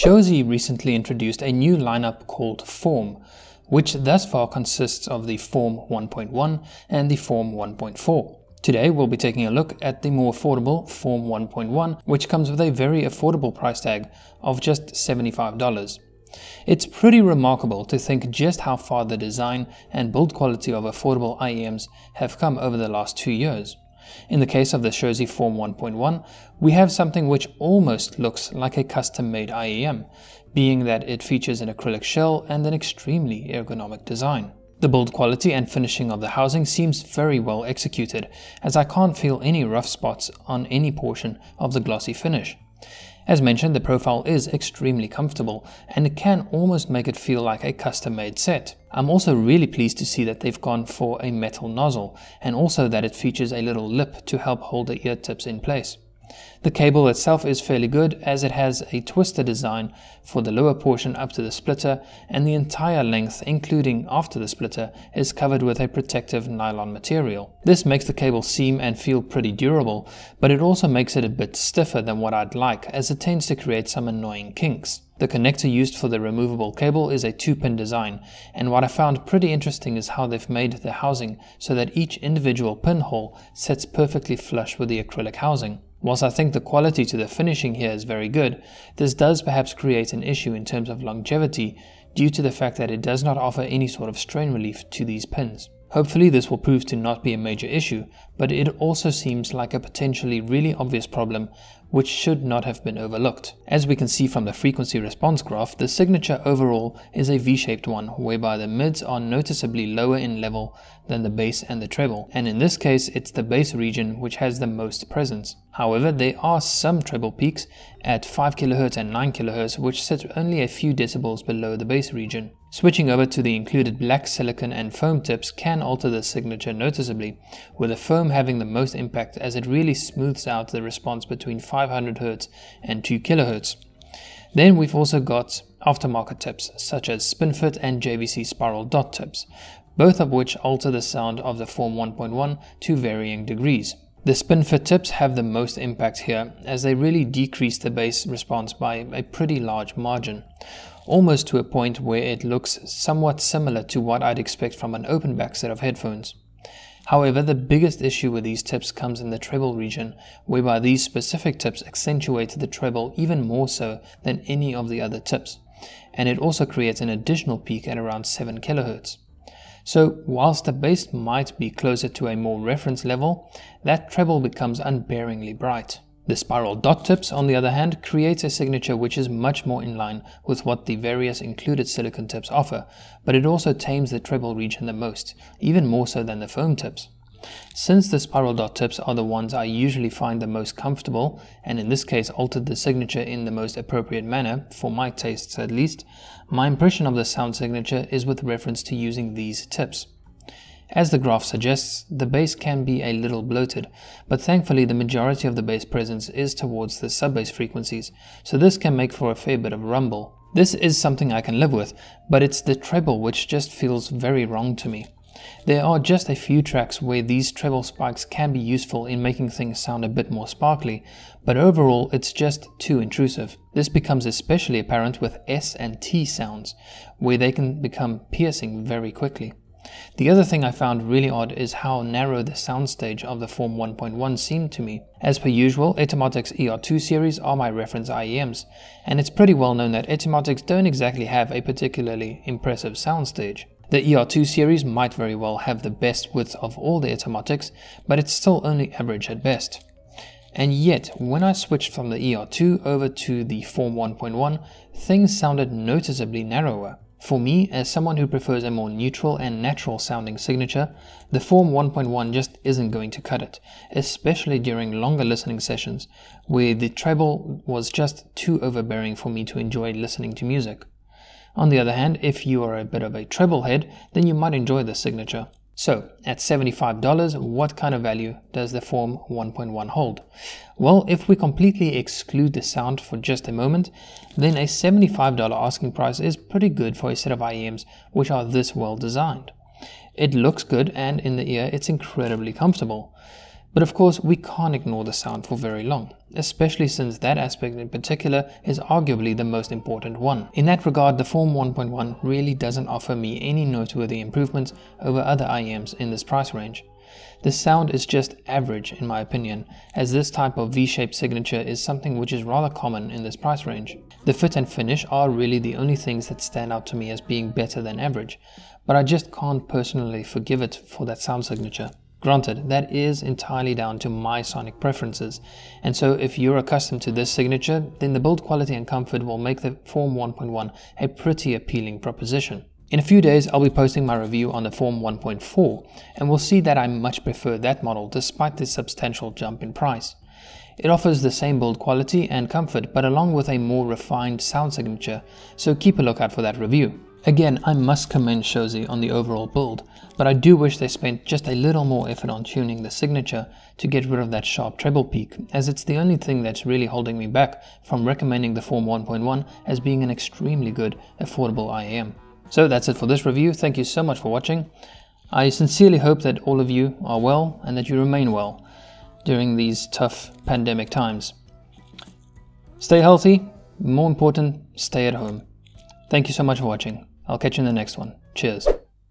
Shozy recently introduced a new lineup called Form, which thus far consists of the Form 1.1 and the Form 1.4. Today we'll be taking a look at the more affordable Form 1.1, which comes with a very affordable price tag of just $75. It's pretty remarkable to think just how far the design and build quality of affordable IEMs have come over the last 2 years. In the case of the Shozy Form 1.1, we have something which almost looks like a custom-made IEM, being that it features an acrylic shell and an extremely ergonomic design. The build quality and finishing of the housing seems very well executed, as I can't feel any rough spots on any portion of the glossy finish. As mentioned, the profile is extremely comfortable, and it can almost make it feel like a custom-made set. I'm also really pleased to see that they've gone for a metal nozzle, and also that it features a little lip to help hold the ear tips in place. The cable itself is fairly good, as it has a twister design for the lower portion up to the splitter, and the entire length, including after the splitter, is covered with a protective nylon material. This makes the cable seem and feel pretty durable, but it also makes it a bit stiffer than what I'd like, as it tends to create some annoying kinks. The connector used for the removable cable is a 2-pin design, and what I found pretty interesting is how they've made the housing so that each individual pinhole sits perfectly flush with the acrylic housing. Whilst I think the quality to the finishing here is very good, this does perhaps create an issue in terms of longevity due to the fact that it does not offer any sort of strain relief to these pins. Hopefully this will prove to not be a major issue, but it also seems like a potentially really obvious problem which should not have been overlooked. As we can see from the frequency response graph, the signature overall is a V-shaped one, whereby the mids are noticeably lower in level than the bass and the treble, and in this case it's the bass region which has the most presence. However, there are some treble peaks at 5 kHz and 9 kHz which sit only a few decibels below the bass region. Switching over to the included black silicone and foam tips can alter the signature noticeably, with the foam having the most impact as it really smooths out the response between 500 Hz and 2 kHz. Then we've also got aftermarket tips such as SpinFit and JVC Spiral Dot tips, both of which alter the sound of the Form 1.1 to varying degrees. The SpinFit tips have the most impact here, as they really decrease the bass response by a pretty large margin, almost to a point where it looks somewhat similar to what I'd expect from an open back set of headphones. However, the biggest issue with these tips comes in the treble region, whereby these specific tips accentuate the treble even more so than any of the other tips, and it also creates an additional peak at around 7 kHz. So, whilst the bass might be closer to a more reference level, that treble becomes unbearingly bright. The spiral dot tips, on the other hand, creates a signature which is much more in line with what the various included silicone tips offer, but it also tames the treble region the most, even more so than the foam tips. Since the spiral dot tips are the ones I usually find the most comfortable, and in this case altered the signature in the most appropriate manner, for my tastes at least, my impression of the sound signature is with reference to using these tips. As the graph suggests, the bass can be a little bloated, but thankfully the majority of the bass presence is towards the sub-bass frequencies, so this can make for a fair bit of rumble. This is something I can live with, but it's the treble which just feels very wrong to me. There are just a few tracks where these treble spikes can be useful in making things sound a bit more sparkly, but overall it's just too intrusive. This becomes especially apparent with S and T sounds, where they can become piercing very quickly. The other thing I found really odd is how narrow the soundstage of the Form 1.1 seemed to me. As per usual, Etymotic's ER2 series are my reference IEMs, and it's pretty well known that Etymotics don't exactly have a particularly impressive soundstage. The ER2 series might very well have the best width of all the Etymotics, but it's still only average at best. And yet, when I switched from the ER2 over to the Form 1.1, things sounded noticeably narrower. For me, as someone who prefers a more neutral and natural sounding signature, the Form 1.1 just isn't going to cut it, especially during longer listening sessions, where the treble was just too overbearing for me to enjoy listening to music. On the other hand, if you are a bit of a treble head, then you might enjoy this signature. So, at $75, what kind of value does the Form 1.1 hold? Well, if we completely exclude the sound for just a moment, then a $75 asking price is pretty good for a set of IEMs which are this well designed. It looks good, and in the ear it's incredibly comfortable. But of course, we can't ignore the sound for very long, especially since that aspect in particular is arguably the most important one. In that regard, the Form 1.1 really doesn't offer me any noteworthy improvements over other IEMs in this price range. The sound is just average in my opinion, as this type of V-shaped signature is something which is rather common in this price range. The fit and finish are really the only things that stand out to me as being better than average, but I just can't personally forgive it for that sound signature. Granted, that is entirely down to my sonic preferences, and so if you're accustomed to this signature, then the build quality and comfort will make the Form 1.1 a pretty appealing proposition. In a few days, I'll be posting my review on the Form 1.4, and we'll see that I much prefer that model despite the substantial jump in price. It offers the same build quality and comfort, but along with a more refined sound signature, so keep a lookout for that review. Again, I must commend Shozy on the overall build, but I do wish they spent just a little more effort on tuning the signature to get rid of that sharp treble peak, as it's the only thing that's really holding me back from recommending the Form 1.1 as being an extremely good, affordable IEM. So that's it for this review. Thank you so much for watching. I sincerely hope that all of you are well and that you remain well during these tough pandemic times. Stay healthy, more important, stay at home. Thank you so much for watching. I'll catch you in the next one. Cheers.